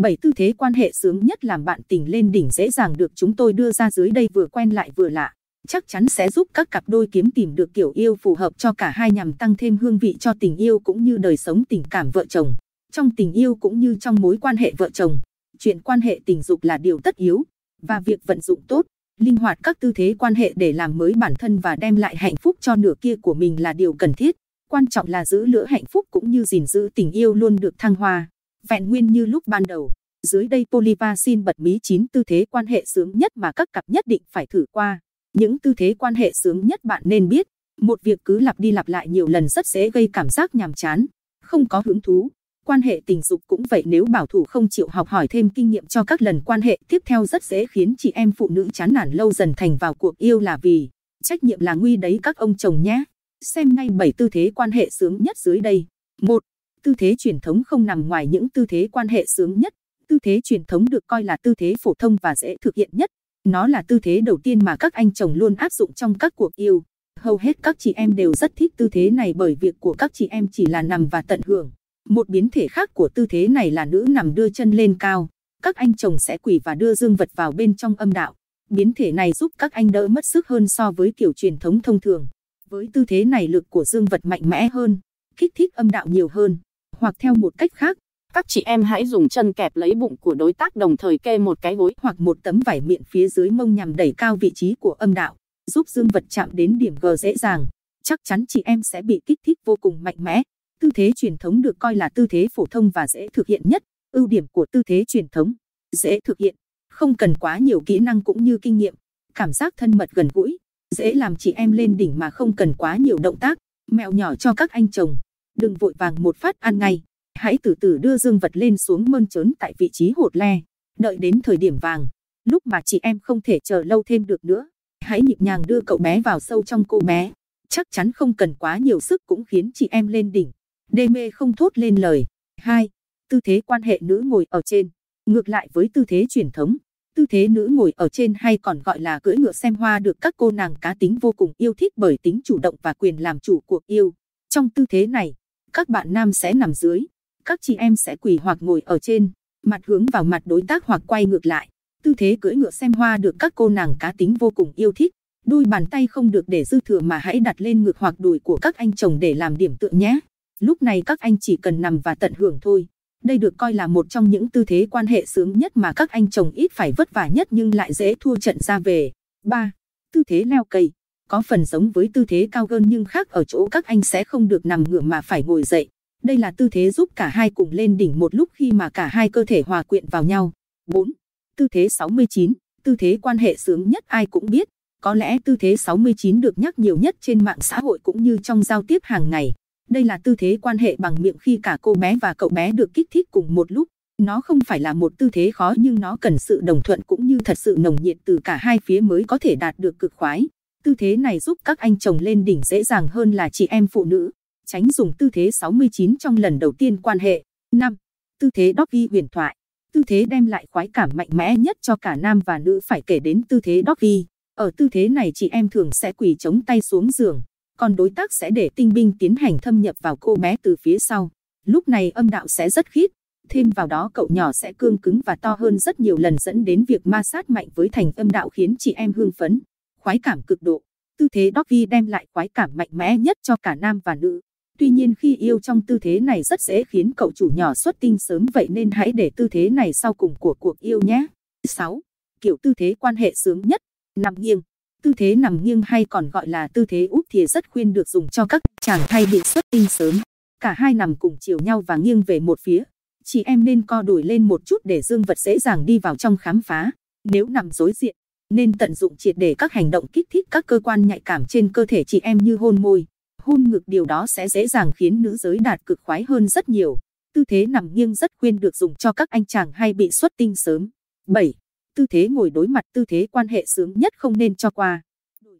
7 tư thế quan hệ sướng nhất làm bạn tình lên đỉnh dễ dàng được chúng tôi đưa ra dưới đây, vừa quen lại vừa lạ. Chắc chắn sẽ giúp các cặp đôi kiếm tìm được kiểu yêu phù hợp cho cả hai nhằm tăng thêm hương vị cho tình yêu cũng như đời sống tình cảm vợ chồng. Trong tình yêu cũng như trong mối quan hệ vợ chồng, chuyện quan hệ tình dục là điều tất yếu. Và việc vận dụng tốt, linh hoạt các tư thế quan hệ để làm mới bản thân và đem lại hạnh phúc cho nửa kia của mình là điều cần thiết. Quan trọng là giữ lửa hạnh phúc cũng như gìn giữ tình yêu luôn được thăng hoa, vẹn nguyên như lúc ban đầu. Dưới đây Poliva xin bật mí 9 tư thế quan hệ sướng nhất mà các cặp nhất định phải thử qua. Những tư thế quan hệ sướng nhất bạn nên biết. Một việc cứ lặp đi lặp lại nhiều lần rất dễ gây cảm giác nhàm chán, không có hứng thú. Quan hệ tình dục cũng vậy, nếu bảo thủ không chịu học hỏi thêm kinh nghiệm cho các lần quan hệ tiếp theo rất dễ khiến chị em phụ nữ chán nản lâu dần thành vào cuộc yêu là vì. Trách nhiệm là nguy đấy các ông chồng nhé. Xem ngay 7 tư thế quan hệ sướng nhất dưới đây. 1. Tư thế truyền thống không nằm ngoài những tư thế quan hệ sướng nhất. Tư thế truyền thống được coi là tư thế phổ thông và dễ thực hiện nhất. Nó là tư thế đầu tiên mà các anh chồng luôn áp dụng trong các cuộc yêu. Hầu hết các chị em đều rất thích tư thế này bởi việc của các chị em chỉ là nằm và tận hưởng. Một biến thể khác của tư thế này là nữ nằm đưa chân lên cao. Các anh chồng sẽ quỳ và đưa dương vật vào bên trong âm đạo. Biến thể này giúp các anh đỡ mất sức hơn so với kiểu truyền thống thông thường. Với tư thế này lực của dương vật mạnh mẽ hơn, kích thích âm đạo nhiều hơn. Hoặc theo một cách khác, các chị em hãy dùng chân kẹp lấy bụng của đối tác, đồng thời kê một cái gối hoặc một tấm vải miệng phía dưới mông nhằm đẩy cao vị trí của âm đạo, giúp dương vật chạm đến điểm G dễ dàng. Chắc chắn chị em sẽ bị kích thích vô cùng mạnh mẽ. Tư thế truyền thống được coi là tư thế phổ thông và dễ thực hiện nhất. Ưu điểm của tư thế truyền thống: dễ thực hiện, không cần quá nhiều kỹ năng cũng như kinh nghiệm. Cảm giác thân mật gần gũi, dễ làm chị em lên đỉnh mà không cần quá nhiều động tác. Mẹo nhỏ cho các anh chồng: đừng vội vàng một phát ăn ngay. Hãy từ từ đưa dương vật lên xuống mơn trớn tại vị trí hột le. Đợi đến thời điểm vàng, lúc mà chị em không thể chờ lâu thêm được nữa, hãy nhịp nhàng đưa cậu bé vào sâu trong cô bé. Chắc chắn không cần quá nhiều sức cũng khiến chị em lên đỉnh đê mê không thốt lên lời. 2. Tư thế quan hệ nữ ngồi ở trên. Ngược lại với tư thế truyền thống, tư thế nữ ngồi ở trên hay còn gọi là cưỡi ngựa xem hoa được các cô nàng cá tính vô cùng yêu thích bởi tính chủ động và quyền làm chủ cuộc yêu. Trong tư thế này, các bạn nam sẽ nằm dưới, các chị em sẽ quỳ hoặc ngồi ở trên, mặt hướng vào mặt đối tác hoặc quay ngược lại. Tư thế cưỡi ngựa xem hoa được các cô nàng cá tính vô cùng yêu thích. Đôi bàn tay không được để dư thừa mà hãy đặt lên ngực hoặc đùi của các anh chồng để làm điểm tựa nhé. Lúc này các anh chỉ cần nằm và tận hưởng thôi. Đây được coi là một trong những tư thế quan hệ sướng nhất mà các anh chồng ít phải vất vả nhất nhưng lại dễ thua trận ra về. 3. Tư thế leo cây. Có phần giống với tư thế cao gơn nhưng khác ở chỗ các anh sẽ không được nằm ngửa mà phải ngồi dậy. Đây là tư thế giúp cả hai cùng lên đỉnh một lúc khi mà cả hai cơ thể hòa quyện vào nhau. 4. Tư thế 69. Tư thế quan hệ sướng nhất ai cũng biết. Có lẽ tư thế 69 được nhắc nhiều nhất trên mạng xã hội cũng như trong giao tiếp hàng ngày. Đây là tư thế quan hệ bằng miệng khi cả cô bé và cậu bé được kích thích cùng một lúc. Nó không phải là một tư thế khó nhưng nó cần sự đồng thuận cũng như thật sự nồng nhiệt từ cả hai phía mới có thể đạt được cực khoái. Tư thế này giúp các anh chồng lên đỉnh dễ dàng hơn là chị em phụ nữ. Tránh dùng tư thế 69 trong lần đầu tiên quan hệ. 5. Tư thế doggy huyền thoại. Tư thế đem lại khoái cảm mạnh mẽ nhất cho cả nam và nữ phải kể đến tư thế doggy. Ở tư thế này chị em thường sẽ quỳ chống tay xuống giường, còn đối tác sẽ để tinh binh tiến hành thâm nhập vào cô bé từ phía sau. Lúc này âm đạo sẽ rất khít, thêm vào đó cậu nhỏ sẽ cương cứng và to hơn rất nhiều lần, dẫn đến việc ma sát mạnh với thành âm đạo khiến chị em hưng phấn, khoái cảm cực độ. Tư thế doggy đem lại khoái cảm mạnh mẽ nhất cho cả nam và nữ. Tuy nhiên khi yêu trong tư thế này rất dễ khiến cậu chủ nhỏ xuất tinh sớm, vậy nên hãy để tư thế này sau cùng của cuộc yêu nhé. 6. Kiểu tư thế quan hệ sướng nhất. Nằm nghiêng. Tư thế nằm nghiêng hay còn gọi là tư thế úp thìa rất khuyên được dùng cho các chàng hay bị xuất tinh sớm. Cả hai nằm cùng chiều nhau và nghiêng về một phía. Chị em nên co đùi lên một chút để dương vật dễ dàng đi vào trong khám phá. Nếu nằm đối diện, nên tận dụng triệt để các hành động kích thích các cơ quan nhạy cảm trên cơ thể chị em như hôn môi, hôn ngực, điều đó sẽ dễ dàng khiến nữ giới đạt cực khoái hơn rất nhiều. Tư thế nằm nghiêng rất khuyên được dùng cho các anh chàng hay bị xuất tinh sớm. 7. Tư thế ngồi đối mặt. Tư thế quan hệ sướng nhất không nên cho qua.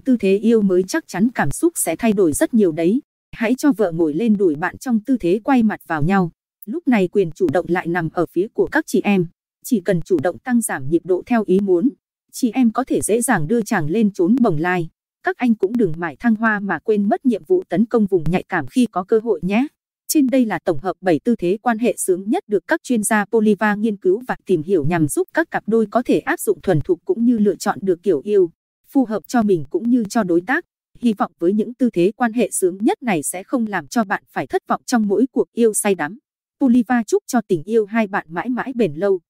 Tư thế yêu mới chắc chắn cảm xúc sẽ thay đổi rất nhiều đấy. Hãy cho vợ ngồi lên đùi bạn trong tư thế quay mặt vào nhau. Lúc này quyền chủ động lại nằm ở phía của các chị em. Chỉ cần chủ động tăng giảm nhịp độ theo ý muốn, chị em có thể dễ dàng đưa chàng lên chốn bồng lai. Các anh cũng đừng mải thăng hoa mà quên mất nhiệm vụ tấn công vùng nhạy cảm khi có cơ hội nhé. Trên đây là tổng hợp 7 tư thế quan hệ sướng nhất được các chuyên gia Poliva nghiên cứu và tìm hiểu nhằm giúp các cặp đôi có thể áp dụng thuần thục cũng như lựa chọn được kiểu yêu phù hợp cho mình cũng như cho đối tác. Hy vọng với những tư thế quan hệ sướng nhất này sẽ không làm cho bạn phải thất vọng trong mỗi cuộc yêu say đắm. Poliva chúc cho tình yêu hai bạn mãi mãi bền lâu.